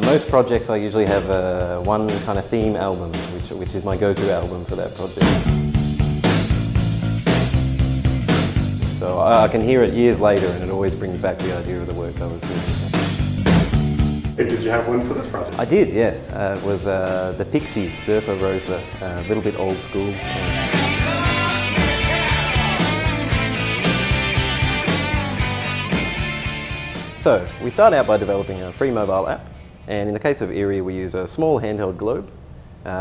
Most projects I usually have one kind of theme album, which is my go-to album for that project. So I can hear it years later and it always brings back the idea of the work I was doing. Hey, did you have one for this project? I did, yes. It was the Pixies, Surfer Rosa, a little bit old school. So we start out by developing a free mobile app. And in the case of Erie, we use a small handheld globe.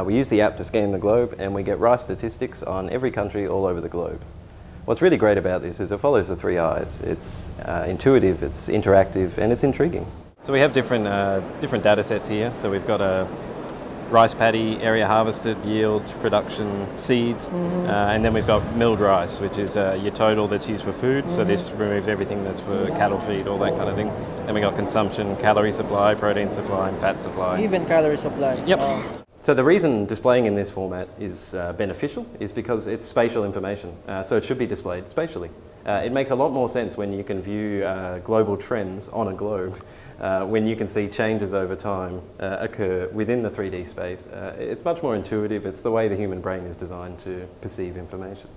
We use the app to scan the globe, and we get raw statistics on every country all over the globe. What's really great about this is it follows the 3 I's. It's intuitive, it's interactive, and it's intriguing. So we have different data sets here. So we've got a rice paddy, area harvested, yield, production, seed, and then we've got milled rice, which is your total that's used for food. So this removes everything that's for cattle feed, all that kind of thing. Then we got consumption, calorie supply, protein supply, and fat supply. Even calorie supply. Yep. So the reason displaying in this format is beneficial is because it's spatial information. So it should be displayed spatially. It makes a lot more sense when you can view global trends on a globe, when you can see changes over time occur within the 3D space. It's much more intuitive. It's the way the human brain is designed to perceive information.